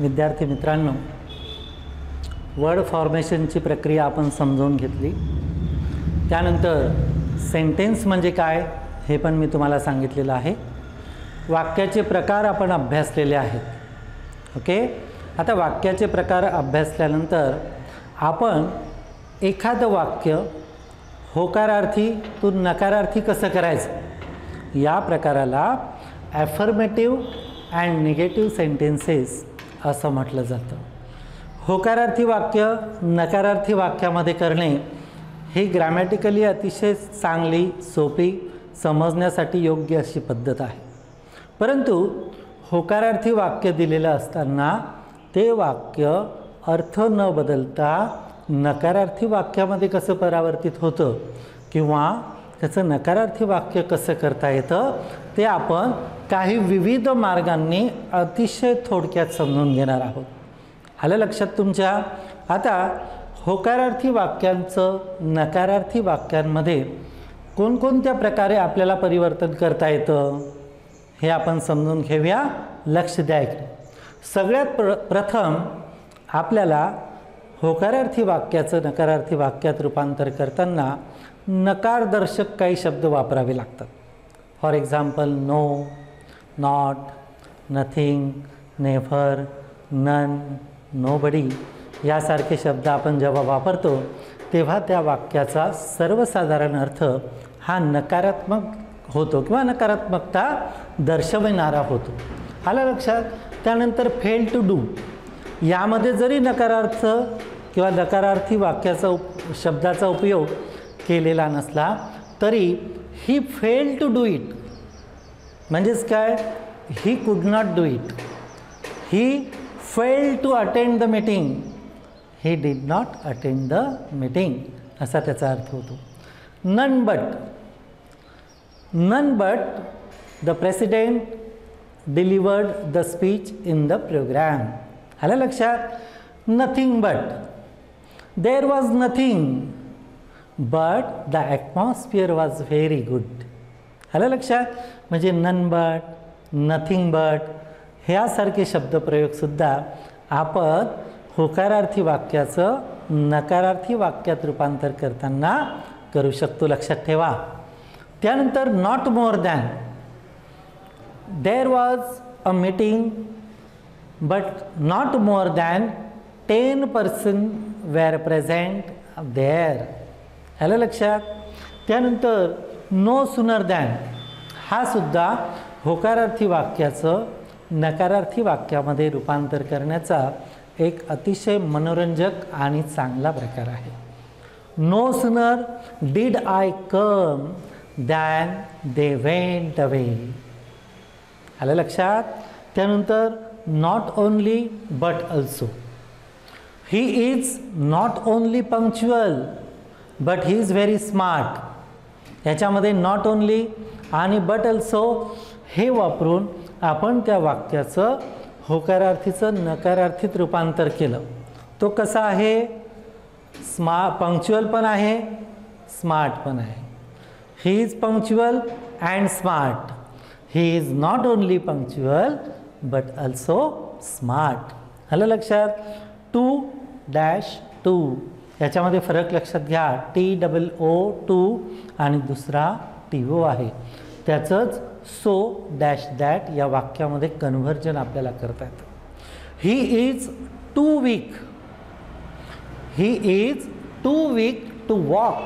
विद्यार्थी मित्रांनो, वर्ड फॉर्मेशनची प्रक्रिया आपण समजून घेतली। त्यानंतर सेंटेन्स म्हणजे काय हे पण मी तुम्हाला सांगितलेलं आहे। वाक्याचे प्रकार आपण अभ्यासलेले आहेत। ओके, आता वाक्याचे प्रकार अभ्यासल्यानंतर आपण एखादं वाक्य होकारार्थीतून नकारार्थी कसं करायचं या प्रकाराला ॲफर्मेटिव्ह अँड निगेटिव्ह सेंटेन्सेस असं म्हटलं जातं। होकारार्थी वाक्य नकारार्थी वाक्यामध्ये करणे ही ग्रॅमॅटिकली अतिशय चांगली, सोपी, समजण्यासाठी योग्य अशी पद्धत आहे। परंतु होकारार्थी वाक्य दिलेलं असताना ते वाक्य अर्थ न बदलता नकारार्थी वाक्यामध्ये कसं परावर्तित होतं किंवा त्याचं नकारार्थी वाक्य कसं करता येतं ते आपण काही विविध मार्गांनी अतिशय थोडक्यात समजून घेणार आहोत। आलं लक्षात तुमच्या? आता होकारार्थी वाक्यांचं नकारार्थी वाक्यांमध्ये कोणकोणत्या प्रकारे आपल्याला परिवर्तन करता येतं हे आपण समजून घेऊया। लक्ष द्या इकडे। सगळ्यात प्रथम आपल्याला होकारार्थी वाक्याचं नकारार्थी वाक्यात रूपांतर करताना नकारदर्शक काही शब्द वापरावे लागतात। For example, no, not, nothing, never, none, nobody यासारखे शब्द आपण जेव्हा वापरतो तेव्हा त्या वाक्याचा सर्वसाधारण अर्थ हा नकारात्मक होतो किंवा नकारात्मकता दर्शविणारा होतो। आलं लक्षात? त्यानंतर फेल टू डू यामध्ये जरी नकारार्थ किंवा नकारार्थी वाक्याचा शब्दाचा उपयोग केलेला नसला तरी he fail to do it म्हणजेच काय, he could not do it, he fail to attend the meeting, he did not attend the meeting असा त्याचा अर्थ होतो। None but the president delivered the speech in the programme. आलं लक्षात? Nothing but, there was nothing but the atmosphere was very good. आलं लक्षात? म्हणजे none but, nothing but ह्यासारखे शब्दप्रयोगसुद्धा आपण होकारार्थी वाक्याचं नकारार्थी वाक्यात रूपांतर करताना करू शकतो, लक्षात ठेवा। त्यानंतर not more than, there was a meeting but not more than 10 person were present there. आलं लक्षात? त्यानंतर नो सुनर दॅन हा सुद्धा होकारार्थी वाक्याचं नकारार्थी वाक्यामध्ये रूपांतर करण्याचा एक अतिशय मनोरंजक आणि चांगला प्रकार आहे। No sooner did I come than they went away. आलं लक्षात? त्यानंतर not only but also, he is not only punctual but he is very smart. याच्यामध्ये नॉट ओनली आणि बट ऑल्सो हे वापरून आपण त्या वाक्याचं होकारार्थीचं नकारार्थीत रूपांतर केलं। तो कसा आहे? पंक्च्युअल पण आहे, स्मार्ट पण आहे। He is punctual and smart, he is not only punctual but also smart. आलं लक्षात? टू डॅश टू याच्यामध्ये फरक लक्षात घ्या। TOO आणि दुसरा TO आहे, त्याचंच सो डॅश दॅट या वाक्यामध्ये कन्व्हर्जन आपल्याला करता येतं। He is too weak to walk,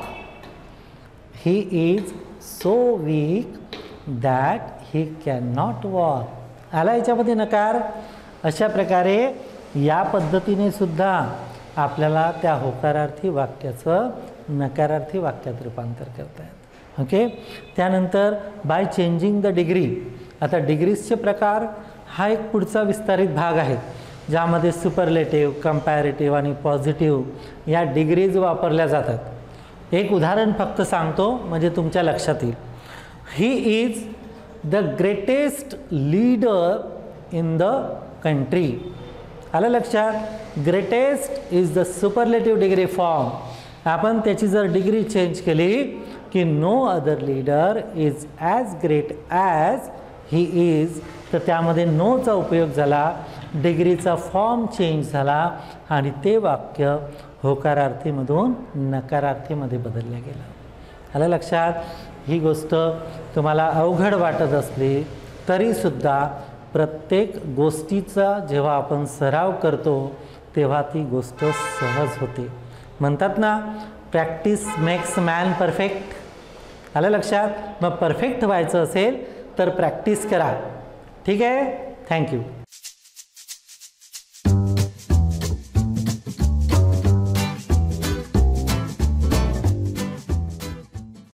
he is so weak that he can not walk. आला याच्यामध्ये नकार? अशा प्रकारे या पद्धतीने सुद्धा आपल्याला त्या होकारार्थी वाक्याचं नकारार्थी वाक्यात रूपांतर करता येतं। ओके, त्यानंतर बाय चेंजिंग द डिग्री। आता डिग्रीजचे प्रकार हा एक पुढचा विस्तारित भाग आहे ज्यामध्ये सुपरलेटिव्ह, कंपॅरेटिव्ह आणि पॉझिटिव्ह या डिग्रीज वापरल्या जातात। एक उदाहरण फक्त सांगतो म्हणजे तुमच्या लक्षात येईल। He is the greatest leader in the country. आलं लक्षात? Greatest is the superlative degree form. आपण त्याची जर डिग्री चेंज केली की no other leader is as great as he is, तर त्यामध्ये नोचा उपयोग झाला डिग्रीचा फॉर्म चेंज झाला आणि ते वाक्य होकारार्थीमधून नकारार्थीमध्ये बदलले गेलं। आलं लक्षात? ही गोष्ट तुम्हाला अवघड वाटत असली तरी सुद्धा प्रत्येक गोष्टीचा जेव्हा आपण सराव करतो तेव्हा ती गोष्ट सहज होते। म्हणतात ना, प्रॅक्टिस मेक्स मॅन परफेक्ट। आलं लक्षात? मग परफेक्ट व्हायचं असेल तर प्रॅक्टिस करा। ठीक आहे, थँक्यू।